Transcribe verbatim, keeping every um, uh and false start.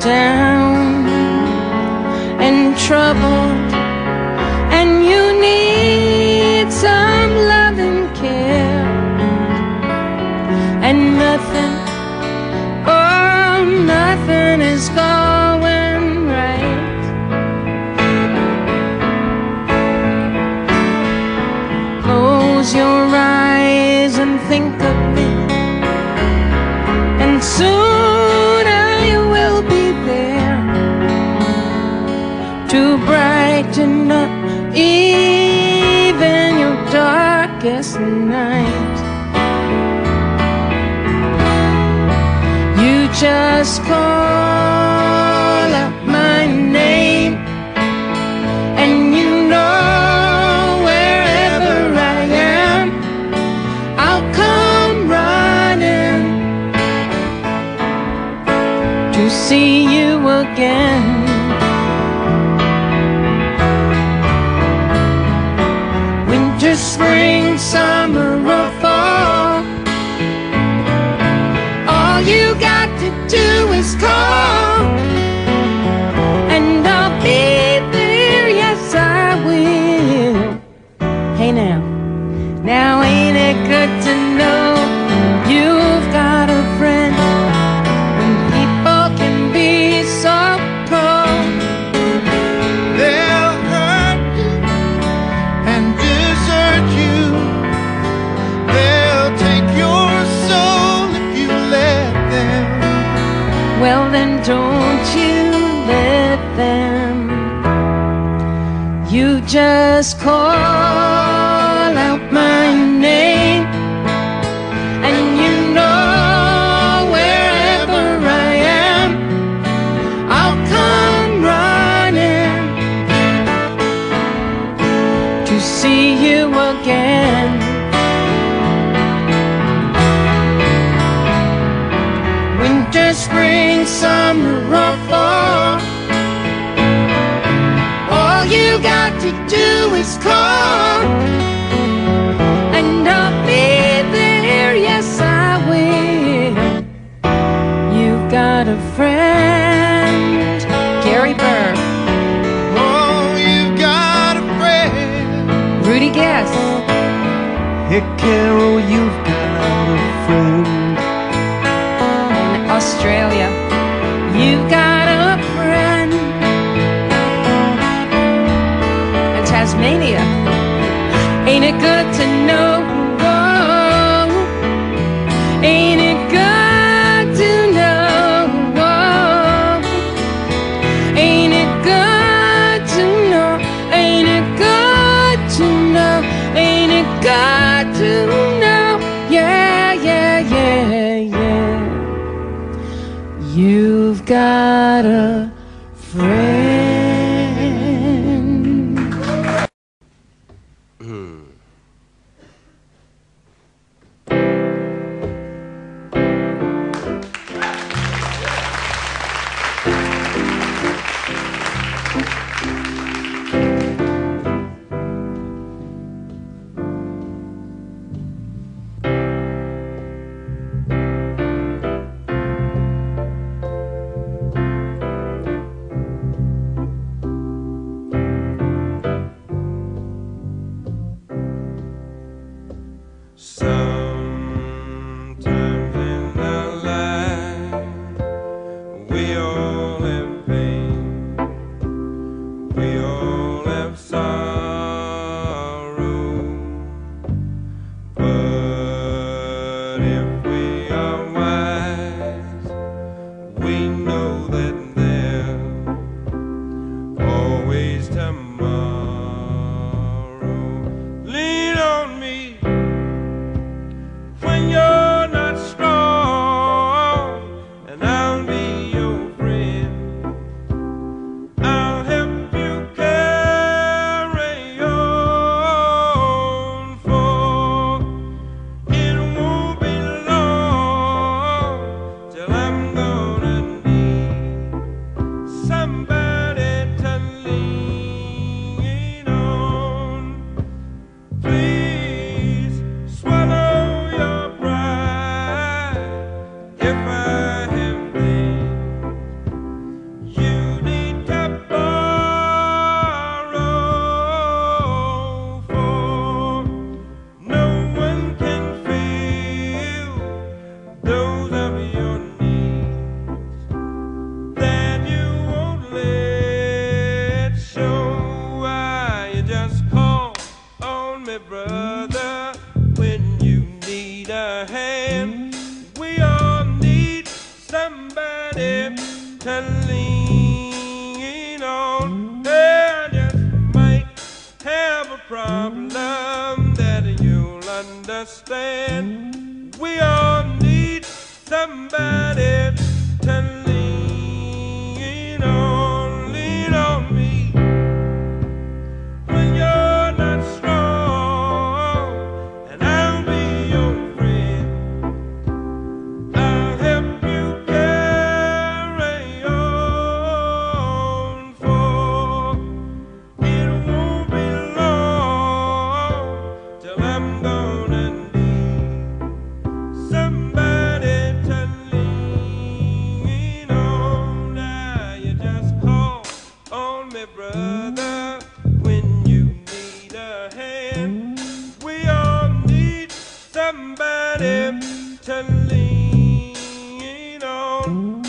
down and troubled, and you need some love and care, and nothing, oh, nothing is going right. Close your eyes and think of me, and soon to brighten up even your darkest night. You just call out my name, and you know wherever I am, I'll come running to see you again. Spring, summer, or fall, all you got to do is call, and I'll be there, yes I will. Hey now, now ain't it good to know you've got a friend, when people can be so cold, they'll hurt you and you, they'll take your soul if you let them. Well then don't you let them. You just call out my name, and you know wherever I am, I'll come running to see you again. Winter, spring, summer, or fall, all you got to do is call, and I'll be there, yes I will. You've got a friend, Gary Burr. Oh, you've got a friend, Rudy Guest. Hey Carol, you've got a friend. In Australia, you've got a friend. In Tasmania, ain't it good to know? Whoa. Ain't it good to know? Whoa. Ain't it good to know? Ain't it good to know? Ain't it good? To know, yeah, yeah, yeah, yeah. You've got a friend. Hmm. problem that you'll understand. We all need somebody to lean on, lean on me. When you're not strong, and I'll be your friend. I'll help you carry on, for it won't be long till I'm gonna need somebody. Brother, when you need a hand, we all need somebody to lean on.